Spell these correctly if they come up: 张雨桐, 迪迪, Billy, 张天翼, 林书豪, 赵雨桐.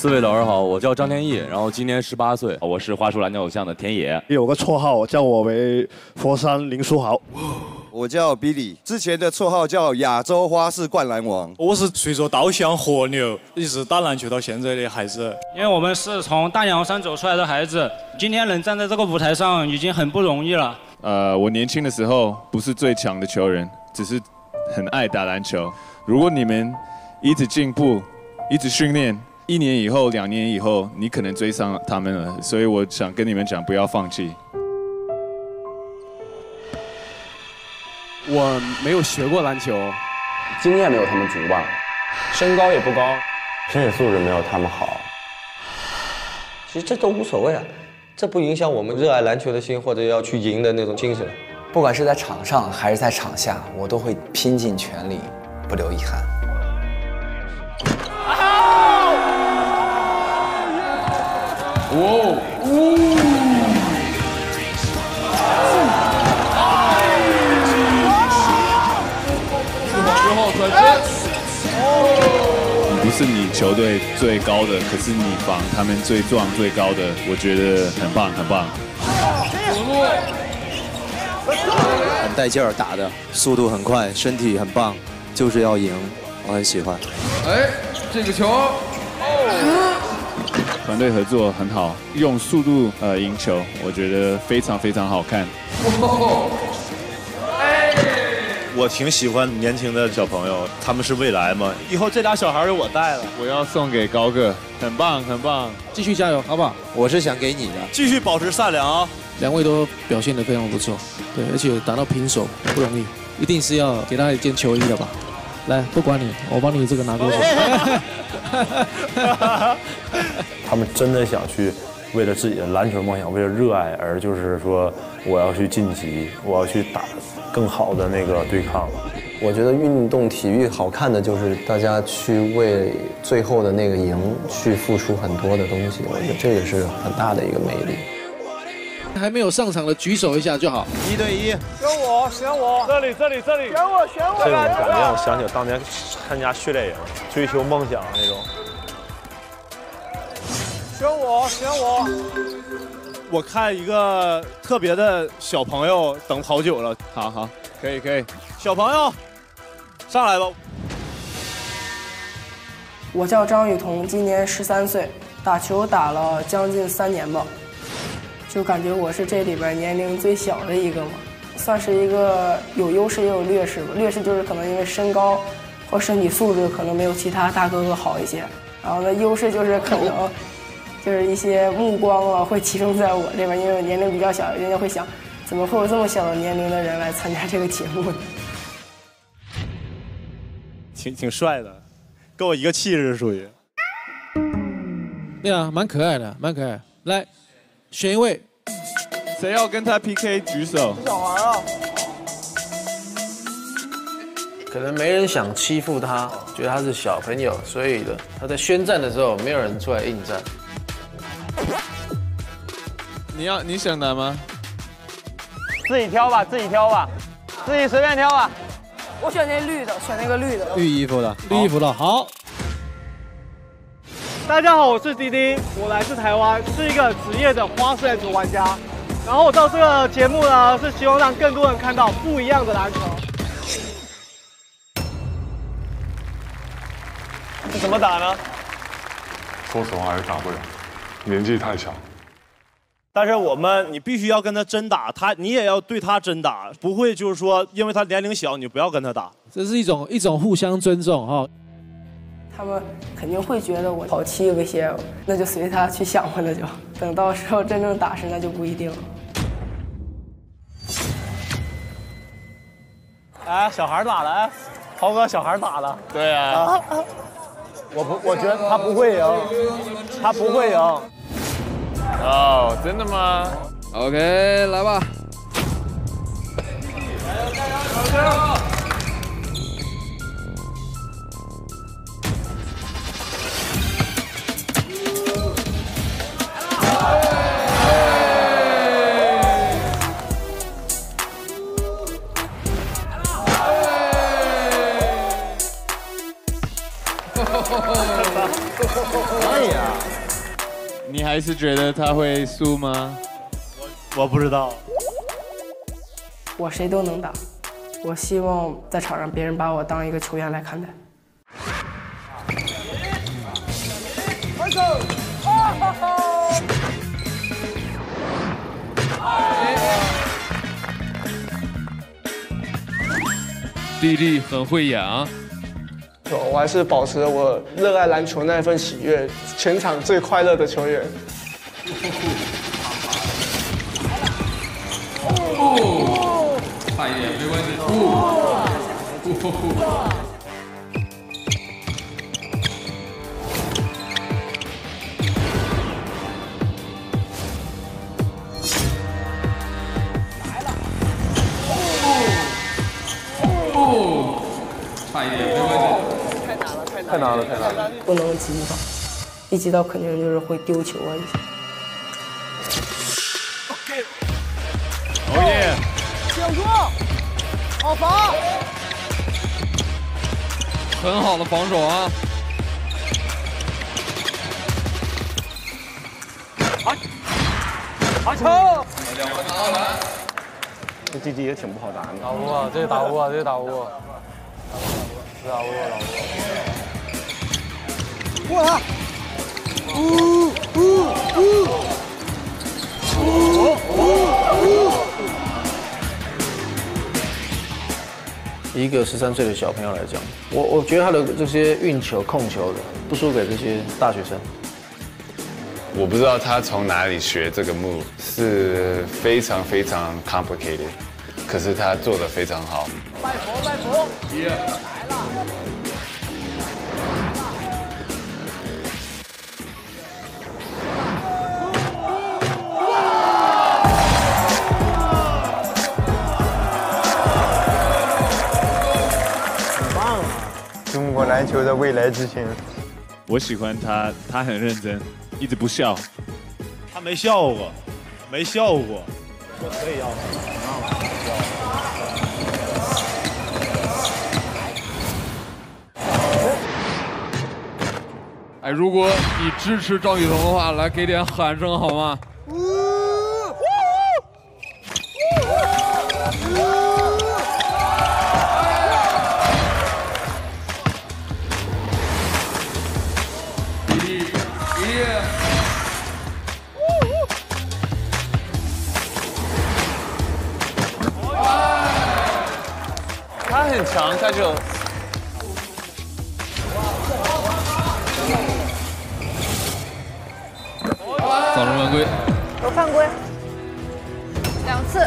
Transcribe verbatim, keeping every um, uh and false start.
四位老师好，我叫张天翼，然后今年十八岁，我是花束蓝鸟偶像的田野，有个绰号叫我为佛山林书豪。我叫 Billy， 之前的绰号叫亚洲花式灌篮王。我是随着稻香河流一直打篮球到现在的孩子，因为我们是从大洋山走出来的孩子，今天能站在这个舞台上已经很不容易了。呃，我年轻的时候不是最强的球员，只是很爱打篮球。如果你们一直进步，一直训练，一年以后、两年以后，你可能追上他们了。所以我想跟你们讲，不要放弃。 我没有学过篮球，经验没有他们足吧，身高也不高，身体素质没有他们好。其实这都无所谓啊，这不影响我们热爱篮球的心或者要去赢的那种精神。不管是在场上还是在场下，我都会拼尽全力，不留遗憾。哦哦 不是你球队最高的，可是你防他们最壮最高的，我觉得很棒很棒。很带劲儿打的，速度很快，身体很棒，就是要赢，我很喜欢。哎，这个球，哦、团队合作很好，用速度呃赢球，我觉得非常非常好看。哦 我挺喜欢年轻的小朋友，他们是未来嘛。以后这俩小孩就我带了。我要送给高哥，很棒很棒，继续加油，好不好？我是想给你的，继续保持善良啊、哦。两位都表现得非常不错，对，而且打到平手不容易，一定是要给他一件球衣的吧？来，不管你，我帮你这个拿过去。他们真的想去。 为了自己的篮球梦想，为了热爱而就是说，我要去晋级，我要去打更好的那个对抗。我觉得运动体育好看的就是大家去为最后的那个赢去付出很多的东西，我觉得这也是很大的一个魅力。还没有上场的举手一下就好。一对一，选我，选我，这里这里这里，选我选我。这种感觉让我想起当年参加训练营，追求梦想那种。 选我，选我！我看一个特别的小朋友等好久了，好好，可以可以，小朋友，上来吧。我叫张雨桐，今年十三岁，打球打了将近三年吧，就感觉我是这里边年龄最小的一个嘛，算是一个有优势也有劣势吧。劣势就是可能因为身高和身体素质可能没有其他大哥哥好一些，然后呢，优势就是可能。 就是一些目光啊，会集中在我这边，因为我年龄比较小，人家会想，怎么会有这么小的年龄的人来参加这个节目呢？挺挺帅的，跟我一个气质，属于。对啊，蛮可爱的，蛮可爱。来，选一位，谁要跟他 P K 举手？小孩啊，可能没人想欺负他，觉得他是小朋友，所以的他在宣战的时候，没有人出来应战。 你要你想拿吗？自己挑吧，自己挑吧，自己随便挑吧。我选那绿的，选那个绿的。绿衣服的，绿衣服的好。大家好，我是迪迪，我来自台湾，是一个职业的花式篮球玩家。然后我到这个节目呢，是希望让更多人看到不一样的篮球。这怎么打呢？说实话，还是打不了。 年纪太小，但是我们你必须要跟他真打，他你也要对他真打，不会就是说因为他年龄小你不要跟他打，这是一种一种互相尊重哈。哦、他们肯定会觉得我好欺负一些，那就随他去想吧，那就等到时候真正打时那就不一定了。哎，小孩打了，哎，豪哥小孩打了，对啊。啊啊 我不，我觉得他不会赢，他不会赢。哦， oh, 真的吗 ？OK， 来吧。加油！加油！可以啊。你还是觉得他会输吗？我我不知道。我谁都能打，我希望在场上别人把我当一个球员来看待。 丽丽很会演啊！我还是保持我热爱篮球那份喜悦，全场最快乐的球员。哦，差一点，没关系。哦，差一点，没关系。太难了，太难了，太难了！不能急躁，一急躁肯定就是会丢球啊！哦耶！顶住！好防！很好的防守啊！罚！罚球！两个投篮。这弟弟也挺不好打的。打不过，这个打不过，这个打不过。 老吴，老吴，过来！呜呜呜！呜呜呜！一个十三岁的小朋友来讲，我我觉得他的这些运球、控球的，不输给这些大学生。我不知道他从哪里学这个 move， 是非常非常 complicated， 可是他做得非常好。拜佛，拜佛！ Yeah. 中国篮球的未来之星，我喜欢他，他很认真，一直不笑。他没笑过，没笑过。这可以要吗？哎，如果你支持赵雨桐的话，来给点喊声好吗？ 很强，他就。早中犯规。有犯规。两次。